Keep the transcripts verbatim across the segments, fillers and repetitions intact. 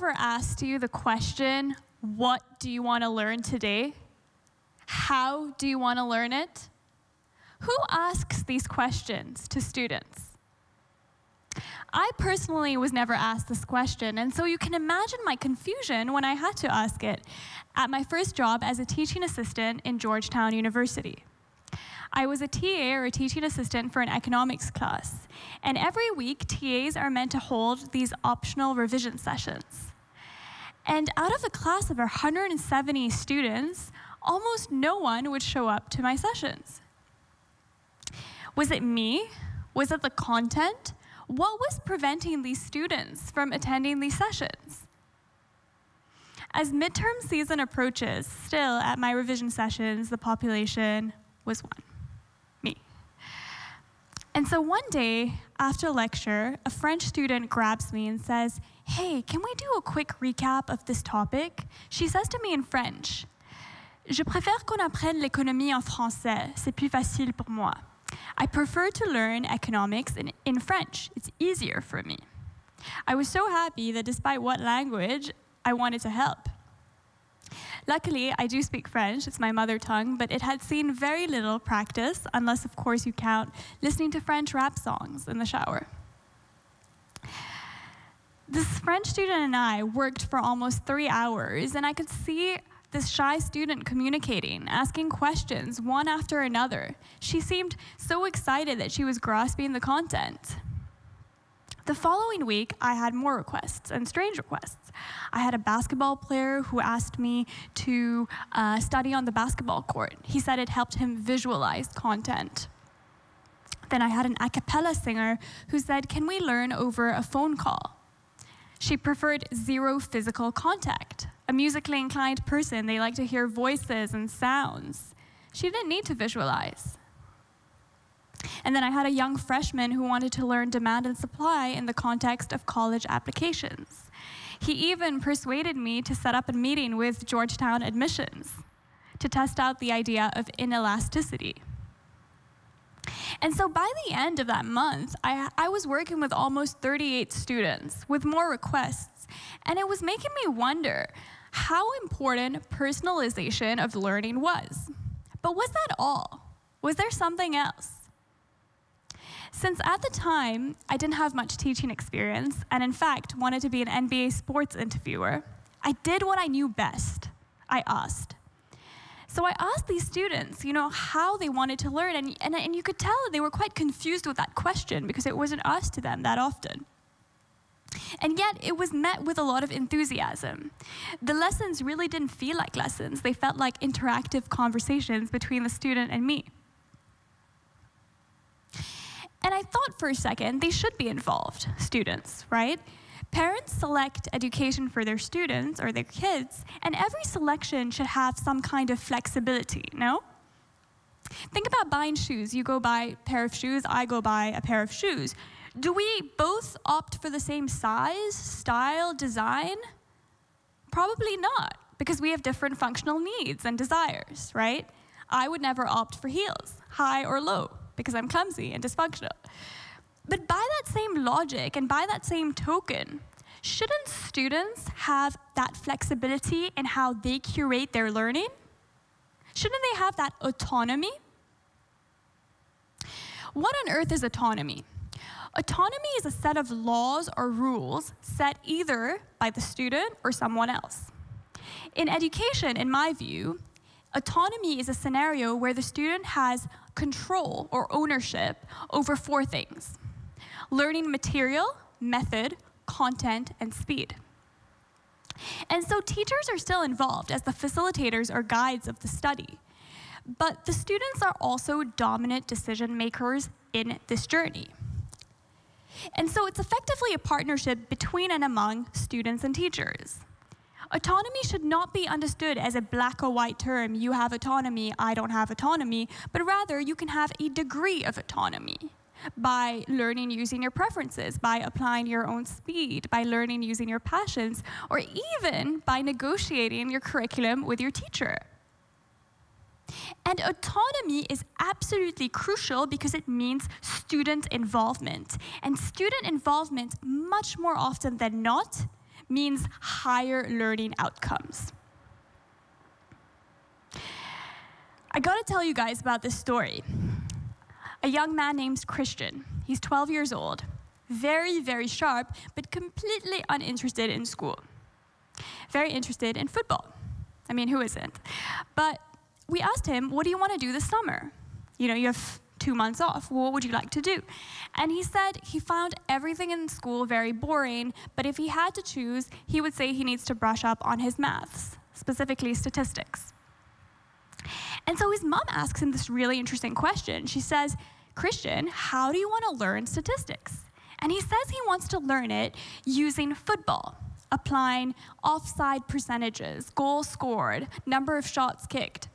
ever asked you the question, what do you want to learn today? How do you want to learn it? Who asks these questions to students? I personally was never asked this question, and so you can imagine my confusion when I had to ask it at my first job as a teaching assistant in Georgetown University. I was a T A, or a teaching assistant, for an economics class, and every week T As are meant to hold these optional revision sessions. And out of a class of one hundred seventy students, almost no one would show up to my sessions. Was it me? Was it the content? What was preventing these students from attending these sessions? As midterm season approaches, still at my revision sessions, the population was one, me. And so one day, after lecture, a French student grabs me and says, "Hey, can we do a quick recap of this topic?" She says to me in French, "Je préfère qu'on apprenne l'économie en français, c'est plus facile pour moi." I prefer to learn economics in, in French. It's easier for me. I was so happy that despite what language, I wanted to help. Luckily, I do speak French. It's my mother tongue, but it had seen very little practice, unless, of course, you count listening to French rap songs in the shower. This French student and I worked for almost three hours, and I could see this shy student communicating, asking questions one after another. She seemed so excited that she was grasping the content. The following week, I had more requests, and strange requests. I had a basketball player who asked me to uh, study on the basketball court. He said it helped him visualize content. Then I had an a cappella singer who said, "Can we learn over a phone call?" She preferred zero physical contact. A musically inclined person, they like to hear voices and sounds. She didn't need to visualize. And then I had a young freshman who wanted to learn demand and supply in the context of college applications. He even persuaded me to set up a meeting with Georgetown admissions to test out the idea of inelasticity. And so by the end of that month, I, I was working with almost thirty-eight students with more requests, and it was making me wonder how important personalization of learning was. But was that all? Was there something else? Since at the time, I didn't have much teaching experience, and in fact wanted to be an N B A sports interviewer, I did what I knew best. I asked. So I asked these students, you know, how they wanted to learn, and, and, and you could tell they were quite confused with that question because it wasn't asked to them that often. And yet, it was met with a lot of enthusiasm. The lessons really didn't feel like lessons. They felt like interactive conversations between the student and me. And I thought for a second, they should be involved, students, right? Parents select education for their students or their kids, and every selection should have some kind of flexibility, no? Think about buying shoes. You go buy a pair of shoes, I go buy a pair of shoes. Do we both opt for the same size, style, design? Probably not, because we have different functional needs and desires, right? I would never opt for heels, high or low, because I'm clumsy and dysfunctional. But by that same logic and by that same token, shouldn't students have that flexibility in how they curate their learning? Shouldn't they have that autonomy? What on earth is autonomy? Autonomy is a set of laws or rules set either by the student or someone else. In education, in my view, autonomy is a scenario where the student has control or ownership over four things: learning material, method, content, and speed. And so teachers are still involved as the facilitators or guides of the study, but the students are also dominant decision makers in this journey. And so it's effectively a partnership between and among students and teachers. Autonomy should not be understood as a black or white term, you have autonomy, I don't have autonomy, but rather you can have a degree of autonomy by learning using your preferences, by applying your own speed, by learning using your passions, or even by negotiating your curriculum with your teacher. And autonomy is absolutely crucial because it means student involvement. And student involvement, much more often than not, means higher learning outcomes. I gotta tell you guys about this story. A young man named Christian. He's twelve years old, very, very sharp, but completely uninterested in school. Very interested in football. I mean, who isn't? But we asked him, what do you want to do this summer? You know, you have two months off. What would you like to do? And he said he found everything in school very boring, but if he had to choose, he would say he needs to brush up on his maths, specifically statistics. And so his mom asks him this really interesting question. She says, Christian, how do you want to learn statistics? And he says he wants to learn it using football, applying offside percentages, goals scored, number of shots kicked.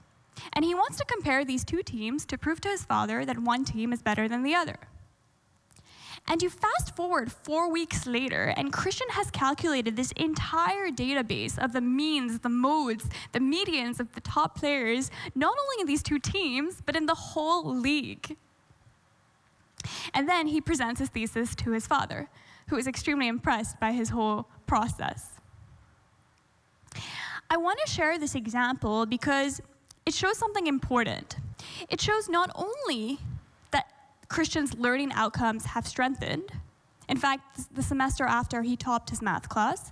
And he wants to compare these two teams to prove to his father that one team is better than the other. And you fast forward four weeks later, and Christian has calculated this entire database of the means, the modes, the medians of the top players, not only in these two teams, but in the whole league. And then he presents his thesis to his father, who is extremely impressed by his whole process. I want to share this example because it shows something important. It shows not only that Christian's learning outcomes have strengthened, in fact, the semester after he topped his math class,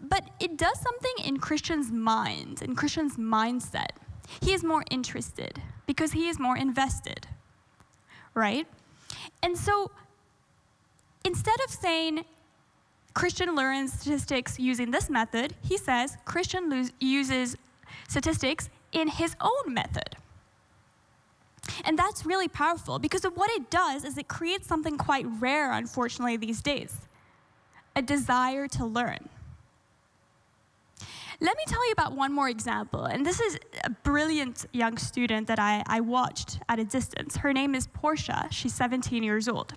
but it does something in Christian's mind, in Christian's mindset. He is more interested because he is more invested, right? And so instead of saying, Christian learns statistics using this method, he says Christian uses statistics in his own method. And that's really powerful because of what it does is it creates something quite rare, unfortunately, these days, a desire to learn. Let me tell you about one more example, and this is a brilliant young student that I, I watched at a distance. Her name is Portia, she's seventeen years old.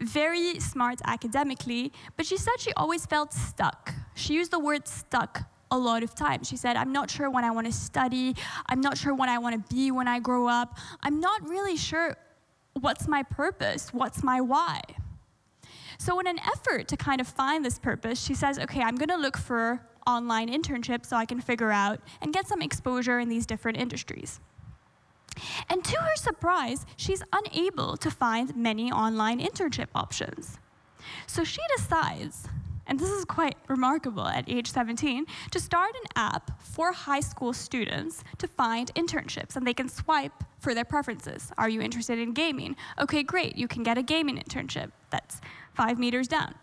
Very smart academically, but she said she always felt stuck. She used the word stuck a lot of times. She said, I'm not sure what I want to study, I'm not sure what I want to be when I grow up, I'm not really sure what's my purpose, what's my why. So in an effort to kind of find this purpose, she says, okay, I'm gonna look for online internship so I can figure out and get some exposure in these different industries. And to her surprise, she's unable to find many online internship options. So she decides, and this is quite remarkable at age seventeen, to start an app for high school students to find internships, and they can swipe for their preferences. Are you interested in gaming? Okay, great, you can get a gaming internship. That's five meters down.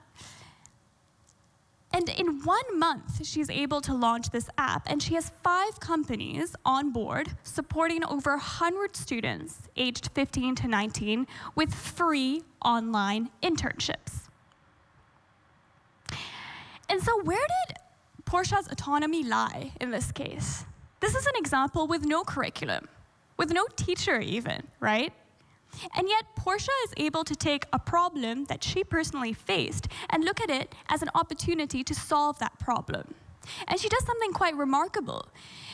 And in one month, she's able to launch this app, and she has five companies on board supporting over one hundred students aged fifteen to nineteen with free online internships. And so where did Portia's autonomy lie in this case? This is an example with no curriculum, with no teacher even, right? And yet, Portia is able to take a problem that she personally faced and look at it as an opportunity to solve that problem. And she does something quite remarkable.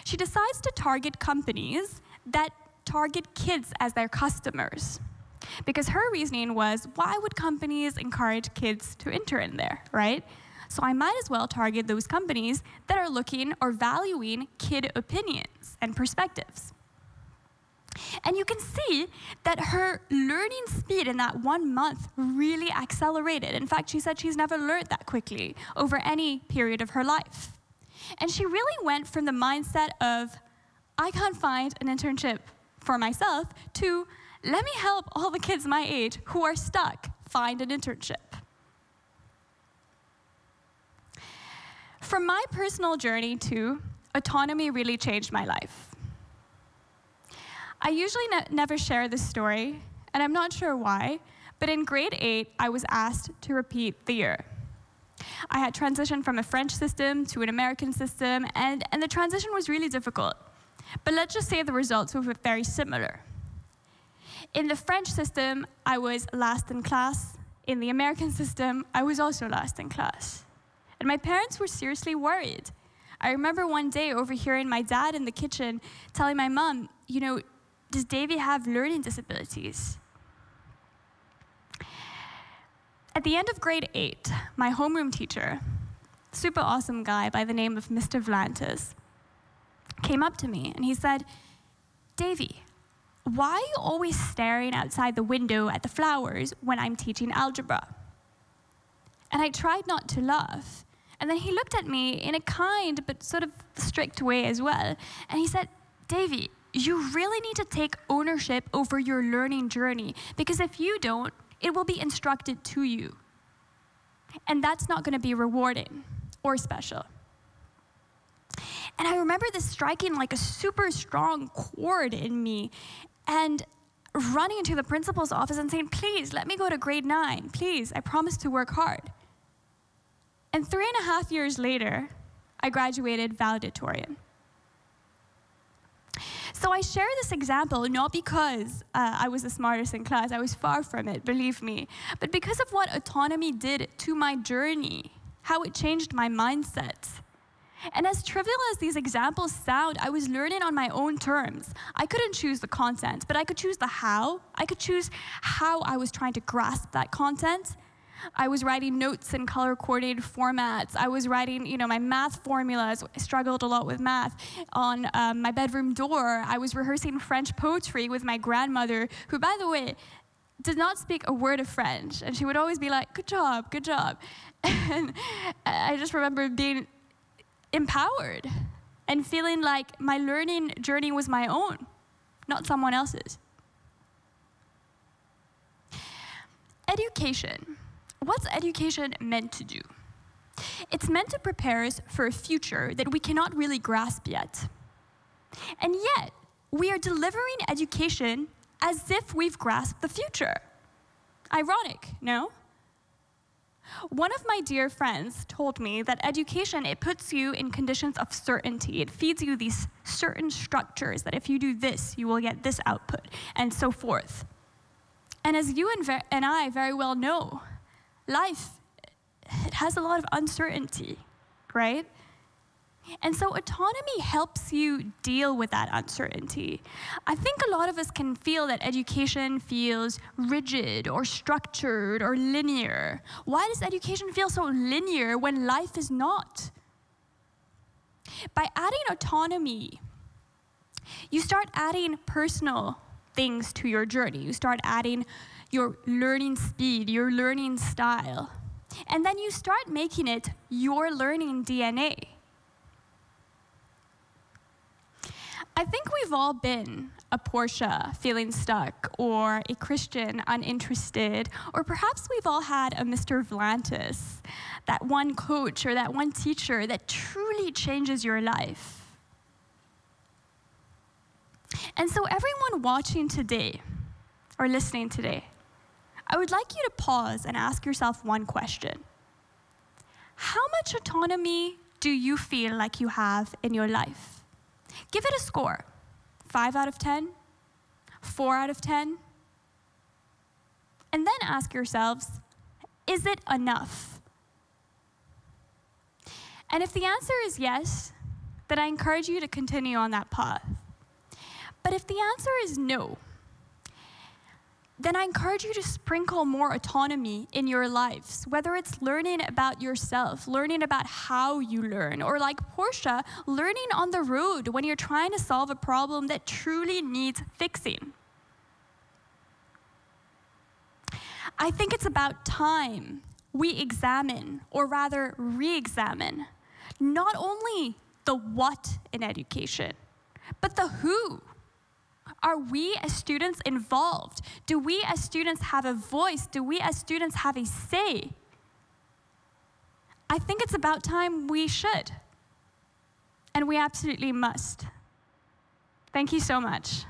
She decides to target companies that target kids as their customers. Because her reasoning was, why would companies encourage kids to intern there, right? So I might as well target those companies that are looking or valuing kid opinions and perspectives. And you can see that her learning speed in that one month really accelerated. In fact, she said she's never learned that quickly over any period of her life. And she really went from the mindset of, I can't find an internship for myself, to, let me help all the kids my age who are stuck find an internship. From my personal journey too, autonomy really changed my life. I usually ne- never share this story, and I'm not sure why, but in grade eight, I was asked to repeat the year. I had transitioned from a French system to an American system, and, and the transition was really difficult. But let's just say the results were very similar. In the French system, I was last in class. In the American system, I was also last in class. And my parents were seriously worried. I remember one day overhearing my dad in the kitchen telling my mom, you know, does Davy have learning disabilities? At the end of grade eight, my homeroom teacher super awesome guy by the name of Mister Vlantis came up to me and he said, "Davy, why are you always staring outside the window at the flowers when I'm teaching algebra?" And I tried not to laugh. And then he looked at me in a kind but sort of strict way as well. And he said, "Davy, you really need to take ownership over your learning journey, because if you don't, it will be instructed to you. And that's not going to be rewarding or special." And I remember this striking like a super strong chord in me and running into the principal's office and saying, "Please, let me go to grade nine. Please, I promise to work hard." And three and a half years later, I graduated valedictorian. So I share this example not because uh, I was the smartest in class. I was far from it, believe me. But because of what autonomy did to my journey, how it changed my mindset. And as trivial as these examples sound, I was learning on my own terms. I couldn't choose the content, but I could choose the how. I could choose how I was trying to grasp that content. I was writing notes in color-coordinated formats. I was writing, you know, my math formulas. I struggled a lot with math. On um, my bedroom door, I was rehearsing French poetry with my grandmother, who, by the way, did not speak a word of French. And she would always be like, "Good job, good job." And I just remember being empowered and feeling like my learning journey was my own, not someone else's. Education. What's education meant to do? It's meant to prepare us for a future that we cannot really grasp yet. And yet, we are delivering education as if we've grasped the future. Ironic, no? One of my dear friends told me that education, it puts you in conditions of certainty. It feeds you these certain structures that if you do this, you will get this output, and so forth. And as you and, and I very well know, life, it has a lot of uncertainty, right? And so autonomy helps you deal with that uncertainty. I think a lot of us can feel that education feels rigid or structured or linear. Why does education feel so linear when life is not? By adding autonomy, you start adding personal things to your journey. You start adding your learning speed, your learning style. And then you start making it your learning D N A. I think we've all been a Portia feeling stuck, or a Christian uninterested, or perhaps we've all had a Mister Vlantis, that one coach or that one teacher that truly changes your life. And so everyone watching today, or listening today, I would like you to pause and ask yourself one question. How much autonomy do you feel like you have in your life? Give it a score, five out of ten, four out of ten. And then ask yourselves, is it enough? And if the answer is yes, then I encourage you to continue on that path. But if the answer is no, then I encourage you to sprinkle more autonomy in your lives, whether it's learning about yourself, learning about how you learn, or like Portia, learning on the road when you're trying to solve a problem that truly needs fixing. I think it's about time we examine, or rather re-examine, not only the what in education, but the who. Are we as students involved? Do we as students have a voice? Do we as students have a say? I think it's about time we should, and we absolutely must. Thank you so much.